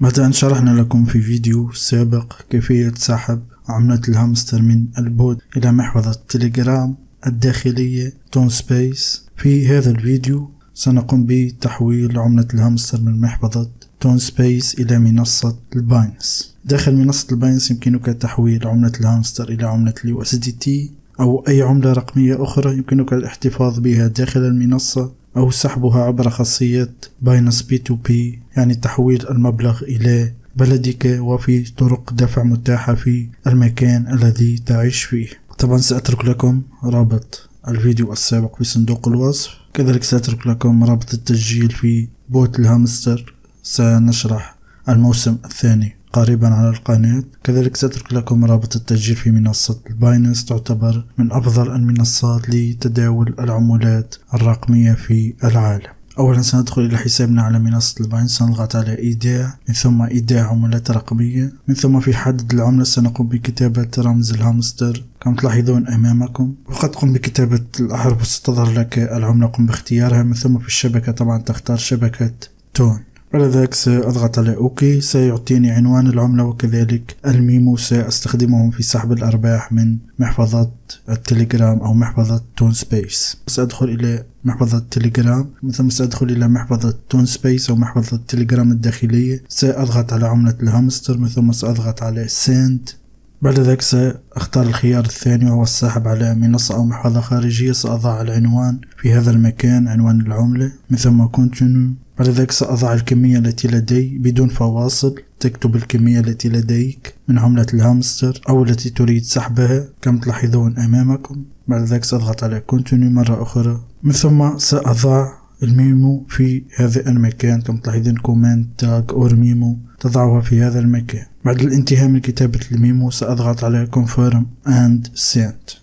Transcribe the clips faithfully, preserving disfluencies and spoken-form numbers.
متى أن شرحنا لكم في فيديو سابق كيفية سحب عملة الهامستر من البوت إلى محفظة التليجرام الداخلية تون سبيس. في هذا الفيديو سنقوم بتحويل عملة الهامستر من محفظة تون سبيس إلى منصة الباينانس. داخل منصة الباينانس يمكنك تحويل عملة الهامستر إلى عملة يو إس دي تي أو أي عملة رقمية أخرى يمكنك الاحتفاظ بها داخل المنصة أو سحبها عبر خاصية باينانس بي تو بي، يعني تحويل المبلغ إلى بلدك وفي طرق دفع متاحة في المكان الذي تعيش فيه. طبعا سأترك لكم رابط الفيديو السابق في صندوق الوصف، كذلك سأترك لكم رابط التسجيل في بوت الهامستر، سنشرح الموسم الثاني قريبا على القناة. كذلك سأترك لكم رابط التسجيل في منصة باينانس، تعتبر من أفضل المنصات لتداول العملات الرقمية في العالم. أولا سندخل إلى حسابنا على منصة الباينانس، سنضغط على إيداع، من ثم إيداع عملات رقمية، من ثم في حدد العملة سنقوم بكتابة رمز الهامستر كما تلاحظون أمامكم. وقد قم بكتابة الأحرف وستظهر لك العملة، قم باختيارها، من ثم في الشبكة طبعا تختار شبكة تون. بعد ذلك سأضغط على أوكي، سيعطيني عنوان العملة وكذلك الميمو سأستخدمهم في سحب الأرباح من محفظة التليجرام أو محفظة تون سبيس. سأدخل إلى محفظة التليجرام، من ثم سأدخل إلى محفظة تون سبيس أو محفظة التليجرام الداخلية، سأضغط على عملة الهامستر، من ثم سأضغط على سند. بعد ذلك سأختار الخيار الثاني وهو السحب على منصة أو محفظة خارجية، سأضع العنوان في هذا المكان، عنوان العملة، من ثم continue. بعد ذلك سأضع الكمية التي لدي بدون فواصل، تكتب الكمية التي لديك من عملة الهامستر أو التي تريد سحبها كما تلاحظون أمامكم. بعد ذلك سأضغط على continue مرة أخرى، من ثم سأضع الميمو في هذا المكان كما تلاحظون، كومنت تاج أو ميمو تضعها في هذا المكان. بعد الانتهاء من كتابة الميمو سأضغط على confirm and send.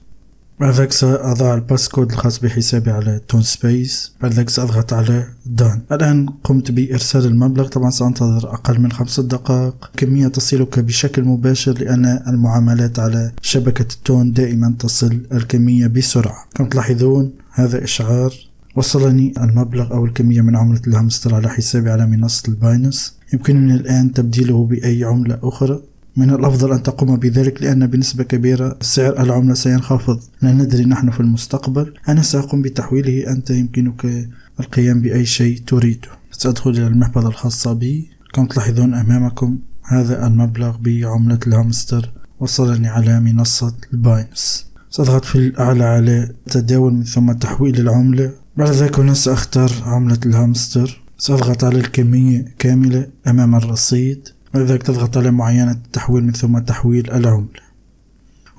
بعد ذلك سأضع الباسكود الخاص بحسابي على تون سبيس، بعد ذلك سأضغط على دان. الآن قمت بإرسال المبلغ، طبعا سأنتظر أقل من خمسة دقائق، كمية تصلك بشكل مباشر لأن المعاملات على شبكة تون دائما تصل الكمية بسرعة. كما تلاحظون هذا إشعار، وصلني المبلغ أو الكمية من عملة الهامستر على حسابي على منصة الباينانس، يمكنني الآن تبديله بأي عملة أخرى. من الأفضل أن تقوم بذلك لأن بنسبة كبيرة سعر العملة سينخفض، لا ندري نحن في المستقبل. أنا سأقوم بتحويله، أنت يمكنك القيام بأي شيء تريده. سأدخل إلى المحفظة الخاصة بي، كما تلاحظون أمامكم هذا المبلغ بعملة الهامستر وصلني على منصة الباينانس. سأضغط في الأعلى على تداول من ثم تحويل العملة، بعد ذلك هنا سأختار عملة الهامستر، سأضغط على الكمية كاملة أمام الرصيد، بعد ذلك تضغط على معينة التحويل من ثم تحويل العملة.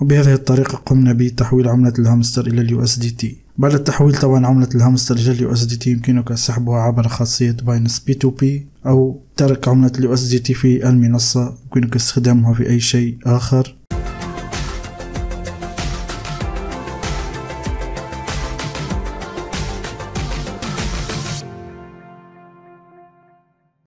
وبهذه الطريقة قمنا بتحويل عملة الهامستر إلى اليو اس دي تي. بعد التحويل طبعا عملة الهامستر إلى اليو اس دي تي يمكنك سحبها عبر خاصية باينانس بي تو بي، أو ترك عملة اليو اس دي تي في المنصة، يمكنك استخدامها في أي شيء آخر.